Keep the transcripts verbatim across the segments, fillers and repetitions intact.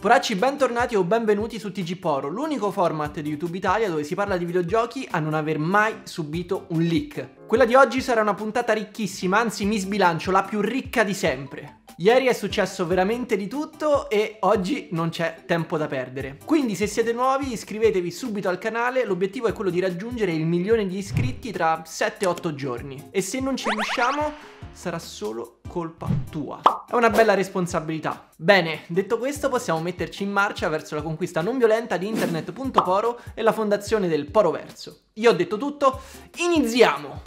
Poracci, bentornati o benvenuti su T G Poro, l'unico format di YouTube Italia dove si parla di videogiochi a non aver mai subito un leak. Quella di oggi sarà una puntata ricchissima, anzi mi sbilancio, la più ricca di sempre. Ieri è successo veramente di tutto e oggi non c'è tempo da perdere. Quindi se siete nuovi iscrivetevi subito al canale, l'obiettivo è quello di raggiungere il milione di iscritti tra sette otto giorni. E se non ci riusciamo sarà solo colpa tua. È una bella responsabilità. Bene, detto questo possiamo metterci in marcia verso la conquista non violenta di internet punto poro e la fondazione del Poroverso. Io ho detto tutto, iniziamo!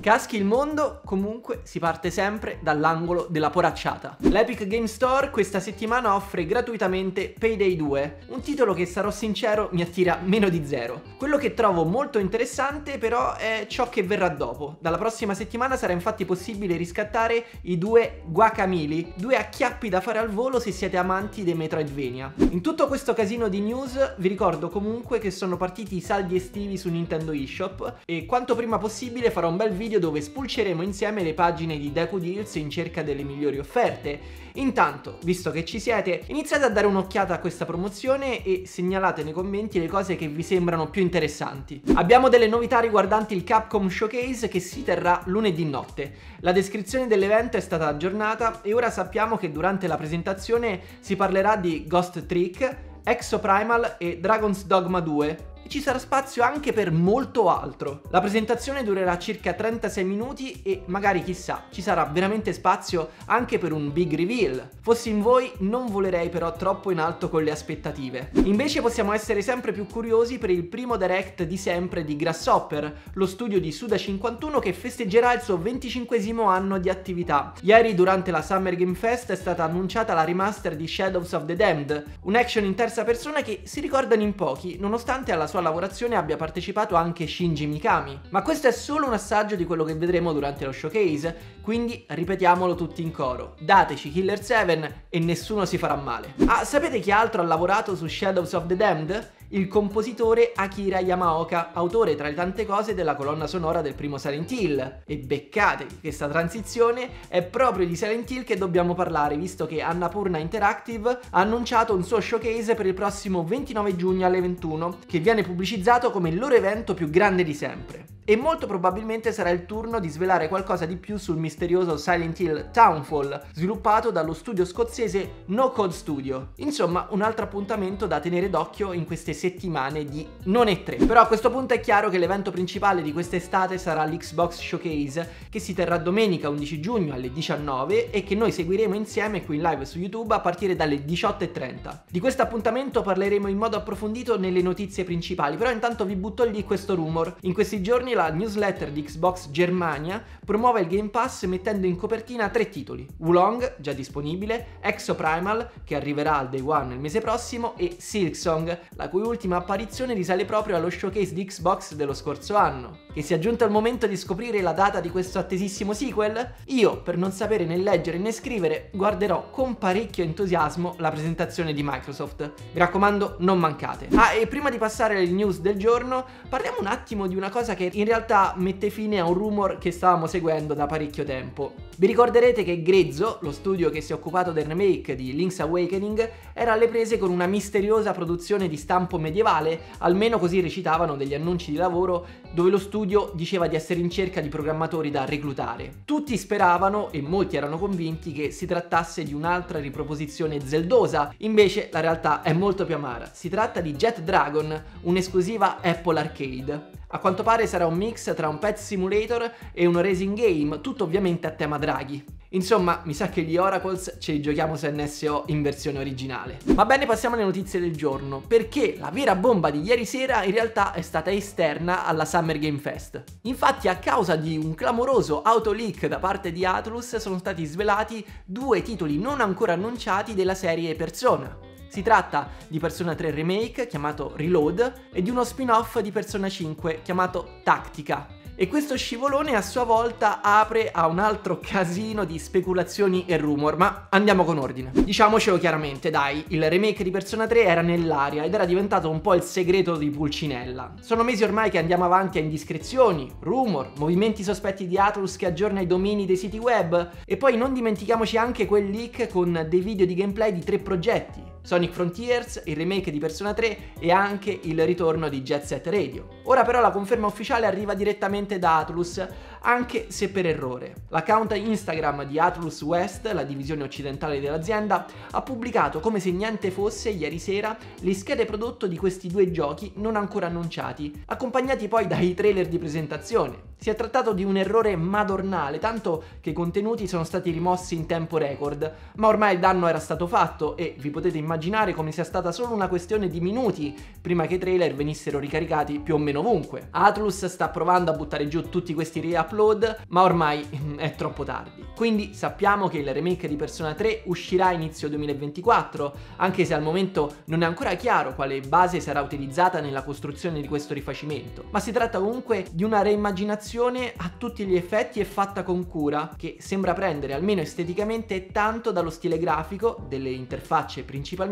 Caschi il mondo, comunque si parte sempre dall'angolo della poracciata. L'Epic Game Store questa settimana offre gratuitamente Payday due, un titolo che sarò sincero mi attira meno di zero. Quello che trovo molto interessante però è ciò che verrà dopo. Dalla prossima settimana sarà infatti possibile riscattare i due guacamili, due acchiappi da fare al volo se siete amanti dei Metroidvania. In tutto questo casino di news vi ricordo comunque che sono partiti i saldi estivi su Nintendo eShop e quanto prima possibile farò un bel video dove spulceremo insieme le pagine di Deku Deals in cerca delle migliori offerte. Intanto, visto che ci siete, iniziate a dare un'occhiata a questa promozione e segnalate nei commenti le cose che vi sembrano più interessanti. Abbiamo delle novità riguardanti il Capcom Showcase che si terrà lunedì notte. La descrizione dell'evento è stata aggiornata e ora sappiamo che durante la presentazione si parlerà di Ghost Trick, Exo Primal e Dragon's Dogma due. Ci sarà spazio anche per molto altro. La presentazione durerà circa trentasei minuti e magari chissà, ci sarà veramente spazio anche per un big reveal. Fossi in voi non volerei però troppo in alto con le aspettative. Invece possiamo essere sempre più curiosi per il primo direct di sempre di Grasshopper, lo studio di Suda cinquantuno che festeggerà il suo venticinquesimo anno di attività. Ieri durante la Summer Game Fest è stata annunciata la remaster di Shadows of the Damned, un action in terza persona che si ricordano in pochi, nonostante alla sua Alla lavorazione abbia partecipato anche Shinji Mikami. Ma questo è solo un assaggio di quello che vedremo durante lo showcase, quindi ripetiamolo tutti in coro: dateci Killer sette e nessuno si farà male. Ah, sapete chi altro ha lavorato su Shadows of the Damned? Il compositore Akira Yamaoka, autore tra le tante cose della colonna sonora del primo Silent Hill. E beccatevi, questa transizione è proprio di Silent Hill che dobbiamo parlare, visto che Annapurna Interactive ha annunciato un suo showcase per il prossimo ventinove giugno alle ventuno, che viene pubblicizzato come il loro evento più grande di sempre. E molto probabilmente sarà il turno di svelare qualcosa di più sul misterioso Silent Hill Townfall, sviluppato dallo studio scozzese No Code Studio. Insomma, un altro appuntamento da tenere d'occhio in queste settimane di non E tre. Però a questo punto è chiaro che l'evento principale di quest'estate sarà l'Xbox Showcase, che si terrà domenica undici giugno alle diciannove e che noi seguiremo insieme qui in live su YouTube a partire dalle diciotto e trenta. Di questo appuntamento parleremo in modo approfondito nelle notizie principali, però intanto vi butto lì questo rumor. In questi giorni la newsletter di Xbox Germania promuove il Game Pass mettendo in copertina tre titoli: Wulong, già disponibile, Exo Primal, che arriverà al Day One il mese prossimo, e Silksong, la cui ultima apparizione risale proprio allo showcase di Xbox dello scorso anno. Che sia giunto il momento di scoprire la data di questo attesissimo sequel? Io, per non sapere né leggere né scrivere, guarderò con parecchio entusiasmo la presentazione di Microsoft. Mi raccomando, non mancate. Ah, e prima di passare alle news del giorno, parliamo un attimo di una cosa che in In realtà mette fine a un rumor che stavamo seguendo da parecchio tempo. Vi ricorderete che Grezzo, lo studio che si è occupato del remake di Link's Awakening, era alle prese con una misteriosa produzione di stampo medievale, almeno così recitavano degli annunci di lavoro, dove lo studio diceva di essere in cerca di programmatori da reclutare. Tutti speravano, e molti erano convinti, che si trattasse di un'altra riproposizione zeldosa, invece la realtà è molto più amara. Si tratta di Jet Dragon, un'esclusiva Apple Arcade. A quanto pare sarà un mix tra un pet simulator e un racing game, tutto ovviamente a tema draghi. Insomma, mi sa che gli Oracles ce li giochiamo su N S O in versione originale. Va bene, passiamo alle notizie del giorno, perché la vera bomba di ieri sera in realtà è stata esterna alla Summer Game Fest. Infatti, a causa di un clamoroso autoleak da parte di Atlus, sono stati svelati due titoli non ancora annunciati della serie Persona. Si tratta di Persona tre Remake, chiamato Reload, e di uno spin-off di Persona cinque, chiamato Tactica. E questo scivolone a sua volta apre a un altro casino di speculazioni e rumor, ma andiamo con ordine. Diciamocelo chiaramente, dai, il remake di Persona tre era nell'aria ed era diventato un po' il segreto di Pulcinella. Sono mesi ormai che andiamo avanti a indiscrezioni, rumor, movimenti sospetti di Atlus che aggiorna i domini dei siti web, e poi non dimentichiamoci anche quel leak con dei video di gameplay di tre progetti: Sonic Frontiers, il remake di Persona tre e anche il ritorno di Jet Set Radio. Ora però la conferma ufficiale arriva direttamente da Atlus, anche se per errore. L'account Instagram di Atlus West, la divisione occidentale dell'azienda, ha pubblicato come se niente fosse ieri sera le schede prodotto di questi due giochi non ancora annunciati, accompagnati poi dai trailer di presentazione. Si è trattato di un errore madornale, tanto che i contenuti sono stati rimossi in tempo record, ma ormai il danno era stato fatto e vi potete immaginare come sia stata solo una questione di minuti prima che i trailer venissero ricaricati più o meno ovunque. Atlus sta provando a buttare giù tutti questi re-upload, ma ormai è troppo tardi. Quindi sappiamo che il remake di Persona tre uscirà a inizio duemilaventiquattro, anche se al momento non è ancora chiaro quale base sarà utilizzata nella costruzione di questo rifacimento, ma si tratta comunque di una reimmaginazione a tutti gli effetti e fatta con cura, che sembra prendere almeno esteticamente tanto dallo stile grafico, delle interfacce principalmente,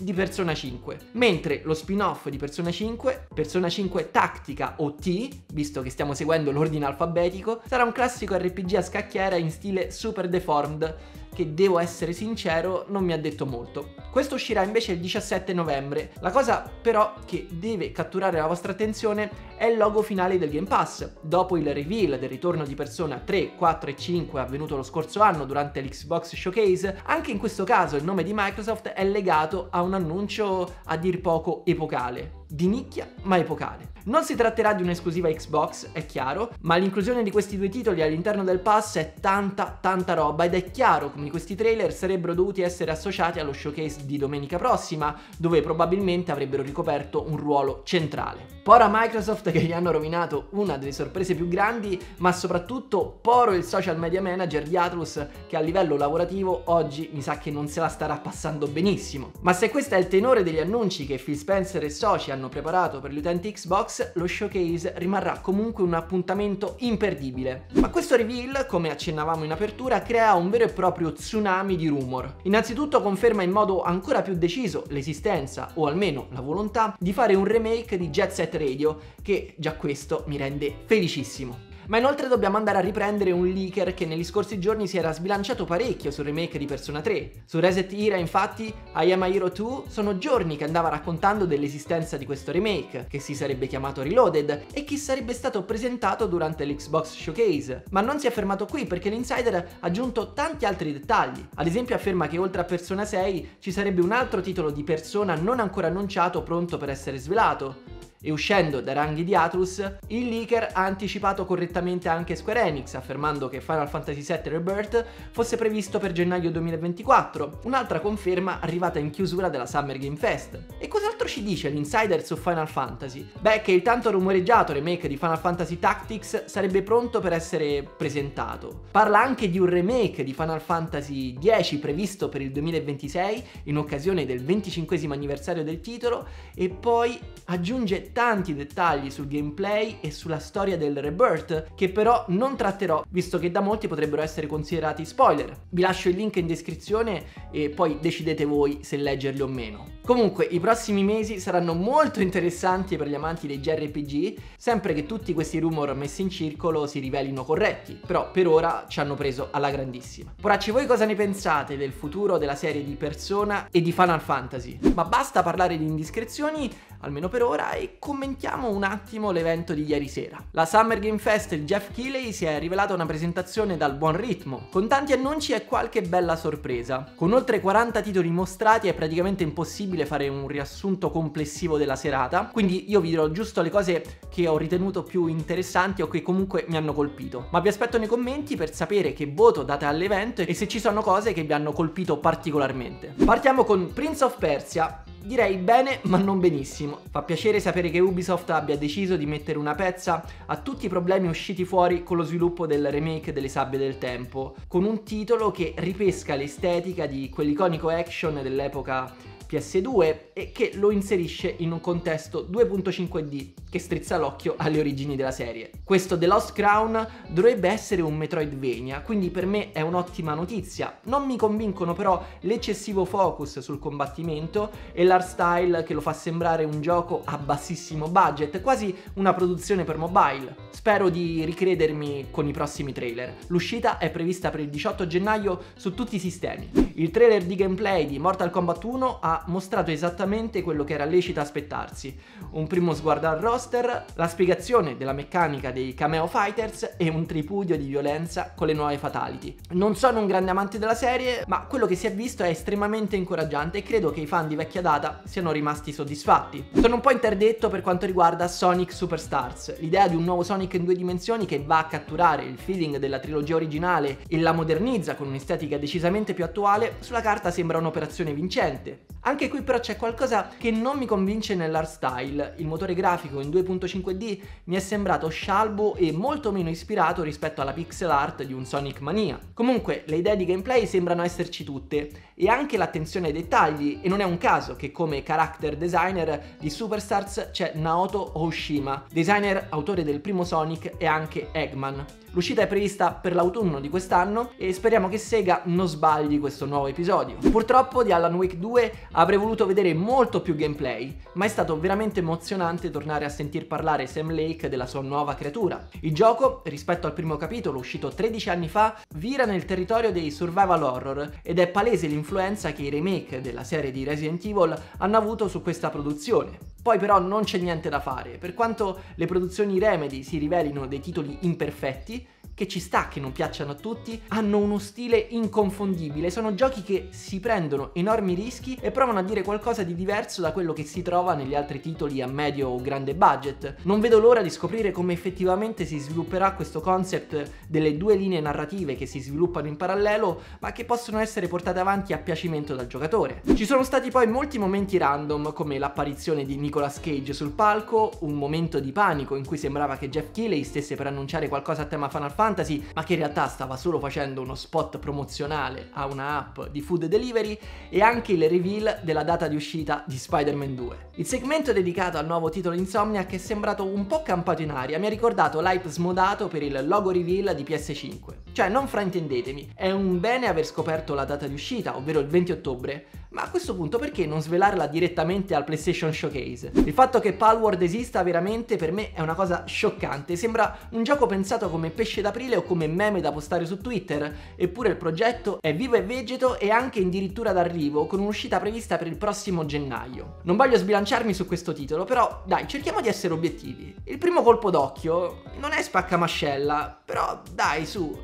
di Persona cinque. Mentre lo spin-off di Persona cinque, Persona cinque Tactica o T, visto che stiamo seguendo l'ordine alfabetico, sarà un classico R P G a scacchiera in stile super deformed, che devo essere sincero non mi ha detto molto. Questo uscirà invece il diciassette novembre. La cosa però che deve catturare la vostra attenzione è il logo finale del Game Pass. Dopo il reveal del ritorno di Persona tre, quattro e cinque avvenuto lo scorso anno durante l'Xbox Showcase, anche in questo caso il nome di Microsoft è legato a un annuncio a dir poco epocale. Di nicchia ma epocale. Non si tratterà di un'esclusiva Xbox, è chiaro, ma l'inclusione di questi due titoli all'interno del pass è tanta tanta roba ed è chiaro come questi trailer sarebbero dovuti essere associati allo showcase di domenica prossima, dove probabilmente avrebbero ricoperto un ruolo centrale. Pora Microsoft che gli hanno rovinato una delle sorprese più grandi, ma soprattutto poro il social media manager di Atlus, che a livello lavorativo oggi mi sa che non se la starà passando benissimo. Ma se questo è il tenore degli annunci che Phil Spencer e soci hanno preparato per gli utenti Xbox, lo showcase rimarrà comunque un appuntamento imperdibile. Ma questo reveal, come accennavamo in apertura, crea un vero e proprio tsunami di rumor. Innanzitutto conferma in modo ancora più deciso l'esistenza, o almeno la volontà, di fare un remake di Jet Set Radio, che già questo mi rende felicissimo. Ma inoltre dobbiamo andare a riprendere un leaker che negli scorsi giorni si era sbilanciato parecchio sul remake di Persona tre. Su Reset Era infatti, I Am a Hero due sono giorni che andava raccontando dell'esistenza di questo remake, che si sarebbe chiamato Reloaded e che sarebbe stato presentato durante l'Xbox Showcase. Ma non si è fermato qui, perché l'insider ha aggiunto tanti altri dettagli. Ad esempio afferma che oltre a Persona sei ci sarebbe un altro titolo di Persona non ancora annunciato pronto per essere svelato. E uscendo dai ranghi di Atlus, il leaker ha anticipato correttamente anche Square Enix, affermando che Final Fantasy sette Rebirth fosse previsto per gennaio duemilaventiquattro, un'altra conferma arrivata in chiusura della Summer Game Fest. E cos'altro ci dice l'insider su Final Fantasy? Beh, che il tanto rumoreggiato remake di Final Fantasy Tactics sarebbe pronto per essere presentato. Parla anche di un remake di Final Fantasy dieci previsto per il duemilaventisei, in occasione del venticinquesimo anniversario del titolo, e poi aggiunge tanti dettagli sul gameplay e sulla storia del Rebirth, che però non tratterò, visto che da molti potrebbero essere considerati spoiler. Vi lascio il link in descrizione e poi decidete voi se leggerli o meno. Comunque i prossimi mesi saranno molto interessanti per gli amanti dei J R P G, sempre che tutti questi rumor messi in circolo si rivelino corretti, però per ora ci hanno preso alla grandissima. Poracci, voi cosa ne pensate del futuro della serie di Persona e di Final Fantasy? Ma basta parlare di indiscrezioni, almeno per ora, e commentiamo un attimo l'evento di ieri sera. La Summer Game Fest di Geoff Keighley si è rivelata una presentazione dal buon ritmo, con tanti annunci e qualche bella sorpresa. Con oltre quaranta titoli mostrati è praticamente impossibile fare un riassunto complessivo della serata, quindi io vi dirò giusto le cose che ho ritenuto più interessanti o che comunque mi hanno colpito. Ma vi aspetto nei commenti per sapere che voto date all'evento e se ci sono cose che vi hanno colpito particolarmente. Partiamo con Prince of Persia. Direi bene, ma non benissimo. Fa piacere sapere che Ubisoft abbia deciso di mettere una pezza a tutti i problemi usciti fuori con lo sviluppo del remake delle Sabbie del Tempo, con un titolo che ripesca l'estetica di quell'iconico action dell'epoca P S due e che lo inserisce in un contesto due punto cinque D che strizza l'occhio alle origini della serie. Questo The Lost Crown dovrebbe essere un Metroidvania, quindi per me è un'ottima notizia. Non mi convincono però l'eccessivo focus sul combattimento e l'art style che lo fa sembrare un gioco a bassissimo budget, quasi una produzione per mobile. Spero di ricredermi con i prossimi trailer. L'uscita è prevista per il diciotto gennaio su tutti i sistemi. Il trailer di gameplay di Mortal Kombat uno ha mostrato esattamente quello che era lecito aspettarsi: un primo sguardo al roster, la spiegazione della meccanica dei cameo fighters e un tripudio di violenza con le nuove fatality. Non sono un grande amante della serie, ma quello che si è visto è estremamente incoraggiante e credo che i fan di vecchia data siano rimasti soddisfatti. Sono un po' interdetto per quanto riguarda Sonic Superstars, l'idea di un nuovo Sonic in due dimensioni che va a catturare il feeling della trilogia originale e la modernizza con un'estetica decisamente più attuale, sulla carta sembra un'operazione vincente. Anche qui però c'è qualcosa che non mi convince nell'art style. Il motore grafico in due punto cinque D mi è sembrato scialbo e molto meno ispirato rispetto alla pixel art di un Sonic Mania. Comunque le idee di gameplay sembrano esserci tutte e anche l'attenzione ai dettagli, e non è un caso che come character designer di Superstars c'è Naoto Oshima, designer autore del primo Sonic e anche Eggman. L'uscita è prevista per l'autunno di quest'anno e speriamo che Sega non sbagli questo nuovo episodio. Purtroppo di Alan Wake due avrei voluto vedere molto più gameplay, ma è stato veramente emozionante tornare a sentir parlare Sam Lake della sua nuova creatura. Il gioco, rispetto al primo capitolo uscito tredici anni fa, vira nel territorio dei survival horror ed è palese l'influenza che i remake della serie di Resident Evil hanno avuto su questa produzione. Poi però non c'è niente da fare, per quanto le produzioni Remedy si rivelino dei titoli imperfetti, che ci sta che non piacciono a tutti, hanno uno stile inconfondibile, sono giochi che si prendono enormi rischi e provano a dire qualcosa di diverso da quello che si trova negli altri titoli a medio o grande budget. Non vedo l'ora di scoprire come effettivamente si svilupperà questo concept delle due linee narrative che si sviluppano in parallelo ma che possono essere portate avanti a piacimento dal giocatore. Ci sono stati poi molti momenti random, come l'apparizione di Nicolas Cage sul palco, un momento di panico in cui sembrava che Geoff Keighley stesse per annunciare qualcosa a tema Final Fantasy Fantasy, ma che in realtà stava solo facendo uno spot promozionale a una app di food delivery, e anche il reveal della data di uscita di Spider-Man due. Il segmento dedicato al nuovo titolo Insomniac è sembrato un po' campato in aria, mi ha ricordato l'hype smodato per il logo reveal di P S cinque. Cioè, non fraintendetemi, è un bene aver scoperto la data di uscita, ovvero il venti ottobre, ma a questo punto perché non svelarla direttamente al PlayStation Showcase? Il fatto che Palworld esista veramente per me è una cosa scioccante, sembra un gioco pensato come pesce d'aprile o come meme da postare su Twitter, eppure il progetto è vivo e vegeto e anche addirittura d'arrivo, con un'uscita prevista per il prossimo gennaio. Non voglio sbilanciarmi su questo titolo, però dai, cerchiamo di essere obiettivi. Il primo colpo d'occhio non è spaccamascella, però dai su...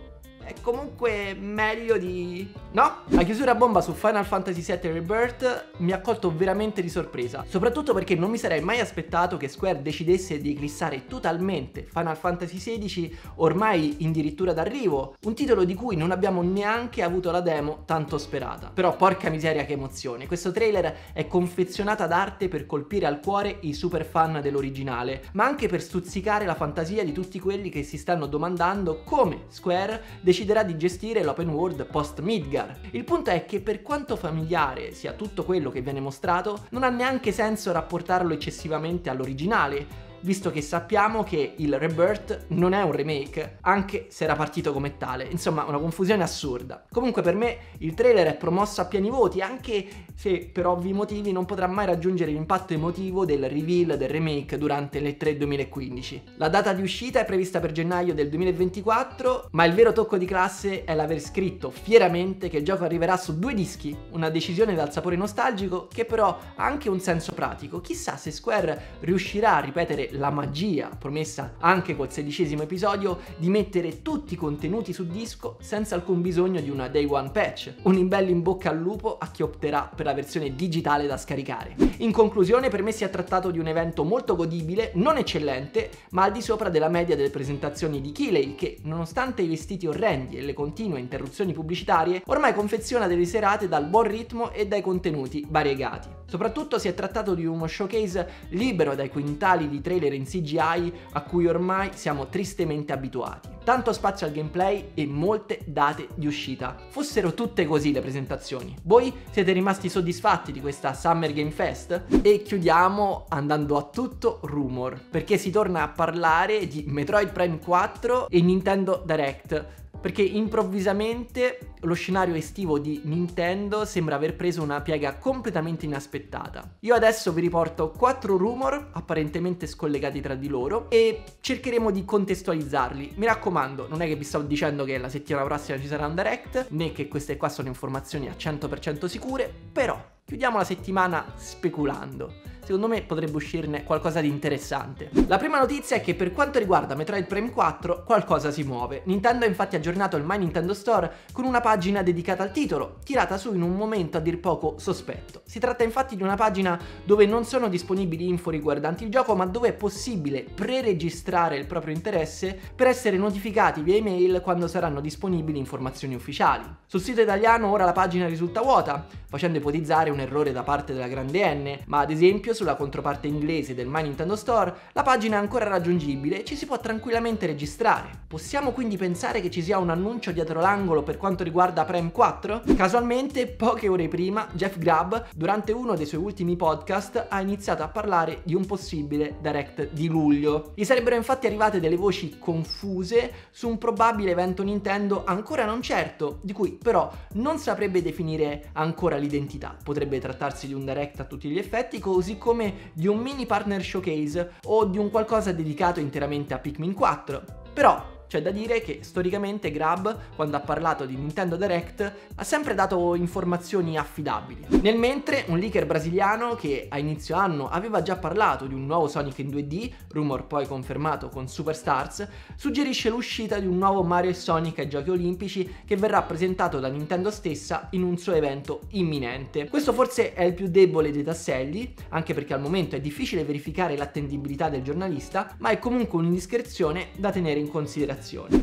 è comunque meglio di... no? La chiusura a bomba su Final Fantasy sette Rebirth mi ha colto veramente di sorpresa, soprattutto perché non mi sarei mai aspettato che Square decidesse di eclissare totalmente Final Fantasy sedici, ormai addirittura d'arrivo, un titolo di cui non abbiamo neanche avuto la demo tanto sperata. Però porca miseria che emozione, questo trailer è confezionato ad arte per colpire al cuore i super fan dell'originale, ma anche per stuzzicare la fantasia di tutti quelli che si stanno domandando come Square deciderà di gestire l'open world post Midgar. Il punto è che, per quanto familiare sia tutto quello che viene mostrato, non ha neanche senso rapportarlo eccessivamente all'originale, visto che sappiamo che il Rebirth non è un remake, anche se era partito come tale. Insomma, una confusione assurda. Comunque per me il trailer è promosso a pieni voti, anche se per ovvi motivi non potrà mai raggiungere l'impatto emotivo del reveal del remake durante le tre duemilaquindici. La data di uscita è prevista per gennaio del duemilaventiquattro, ma il vero tocco di classe è l'aver scritto fieramente che il gioco arriverà su due dischi, una decisione dal sapore nostalgico che però ha anche un senso pratico. Chissà se Square riuscirà a ripetere la magia promessa anche col sedicesimo episodio di mettere tutti i contenuti su disco senza alcun bisogno di una day one patch. Un imbello in bocca al lupo a chi opterà per la versione digitale da scaricare. In conclusione, per me si è trattato di un evento molto godibile, non eccellente, ma al di sopra della media delle presentazioni di Keighley, che nonostante i vestiti orrendi e le continue interruzioni pubblicitarie ormai confeziona delle serate dal buon ritmo e dai contenuti variegati. Soprattutto si è trattato di uno showcase libero dai quintali di trailer in C G I a cui ormai siamo tristemente abituati. Tanto spazio al gameplay e molte date di uscita. Fossero tutte così le presentazioni. Voi siete rimasti soddisfatti di questa Summer Game Fest? E chiudiamo andando a tutto rumor, perché si torna a parlare di Metroid Prime quattro e Nintendo Direct. Perché improvvisamente lo scenario estivo di Nintendo sembra aver preso una piega completamente inaspettata. Io adesso vi riporto quattro rumor apparentemente scollegati tra di loro e cercheremo di contestualizzarli. Mi raccomando, non è che vi sto dicendo che la settimana prossima ci sarà un direct, né che queste qua sono informazioni a cento per cento sicure, però chiudiamo la settimana speculando. Secondo me potrebbe uscirne qualcosa di interessante. La prima notizia è che per quanto riguarda Metroid Prime quattro qualcosa si muove. Nintendo ha infatti aggiornato il My Nintendo Store con una pagina dedicata al titolo, tirata su in un momento a dir poco sospetto. Si tratta infatti di una pagina dove non sono disponibili info riguardanti il gioco, ma dove è possibile preregistrare il proprio interesse per essere notificati via email quando saranno disponibili informazioni ufficiali. Sul sito italiano ora la pagina risulta vuota, facendo ipotizzare un errore da parte della grande N, ma ad esempio sulla controparte inglese del My Nintendo Store la pagina è ancora raggiungibile e ci si può tranquillamente registrare. Possiamo quindi pensare che ci sia un annuncio dietro l'angolo per quanto riguarda Prime quattro? Casualmente, poche ore prima, Jeff Grubb, durante uno dei suoi ultimi podcast, ha iniziato a parlare di un possibile direct di luglio. Gli sarebbero infatti arrivate delle voci confuse su un probabile evento Nintendo ancora non certo, di cui però non saprebbe definire ancora l'identità. Potrebbe trattarsi di un direct a tutti gli effetti, così come come di un mini partner showcase o di un qualcosa dedicato interamente a Pikmin quattro. Però c'è da dire che storicamente Grubb, quando ha parlato di Nintendo Direct, ha sempre dato informazioni affidabili. Nel mentre, un leaker brasiliano che a inizio anno aveva già parlato di un nuovo Sonic in due D, rumor poi confermato con Superstars, suggerisce l'uscita di un nuovo Mario e Sonic ai Giochi Olimpici che verrà presentato da Nintendo stessa in un suo evento imminente. Questo forse è il più debole dei tasselli, anche perché al momento è difficile verificare l'attendibilità del giornalista, ma è comunque un'indiscrezione da tenere in considerazione.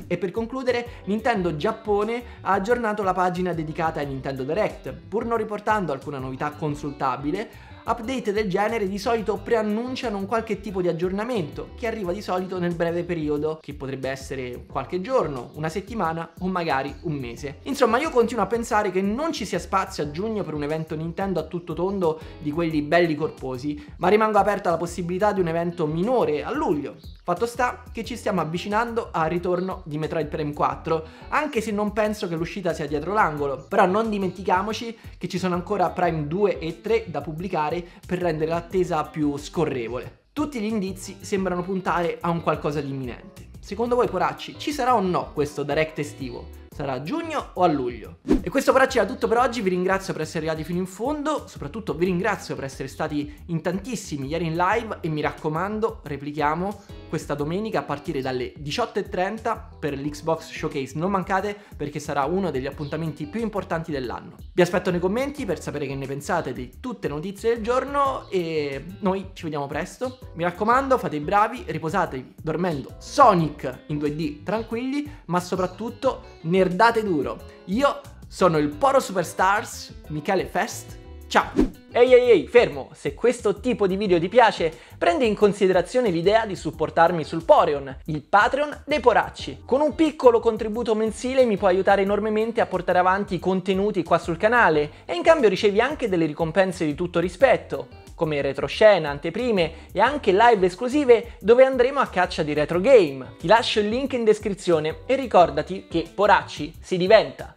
E per concludere, Nintendo Giappone ha aggiornato la pagina dedicata ai Nintendo Direct, pur non riportando alcuna novità consultabile. Update del genere di solito preannunciano un qualche tipo di aggiornamento che arriva di solito nel breve periodo, che potrebbe essere qualche giorno, una settimana o magari un mese. Insomma, io continuo a pensare che non ci sia spazio a giugno per un evento Nintendo a tutto tondo di quelli belli corposi, ma rimango aperta alla possibilità di un evento minore a luglio. Fatto sta che ci stiamo avvicinando al ritorno di Metroid Prime quattro, anche se non penso che l'uscita sia dietro l'angolo. Però non dimentichiamoci che ci sono ancora Prime due e tre da pubblicare per rendere l'attesa più scorrevole. Tutti gli indizi sembrano puntare a un qualcosa di imminente. Secondo voi, poracci, ci sarà o no questo direct estivo? Sarà a giugno o a luglio? E questo poracci era tutto per oggi, vi ringrazio per essere arrivati fino in fondo, soprattutto vi ringrazio per essere stati in tantissimi ieri in live e mi raccomando, replichiamo questa domenica a partire dalle diciotto e trenta per l'Xbox Showcase. Non mancate perché sarà uno degli appuntamenti più importanti dell'anno. Vi aspetto nei commenti per sapere che ne pensate di tutte le notizie del giorno e noi ci vediamo presto. Mi raccomando, fate i bravi, riposatevi dormendo Sonic in due D tranquilli, ma soprattutto nerdate duro. Io sono il Poro Superstars, Michele Fest, ciao! Ehi ehi ehi, fermo! Se questo tipo di video ti piace, prendi in considerazione l'idea di supportarmi sul Poreon, il Patreon dei Poracci. Con un piccolo contributo mensile mi puoi aiutare enormemente a portare avanti i contenuti qua sul canale e in cambio ricevi anche delle ricompense di tutto rispetto, come retroscena, anteprime e anche live esclusive dove andremo a caccia di retro game. Ti lascio il link in descrizione e ricordati che Poracci si diventa!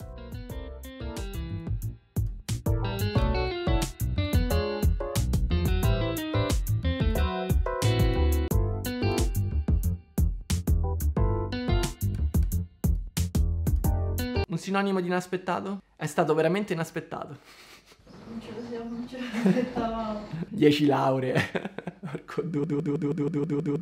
Un sinonimo di inaspettato? È stato veramente inaspettato. Non ce lo siamo, non ce l'aspettavamo. dieci lauree. Porco du du du du du du du du.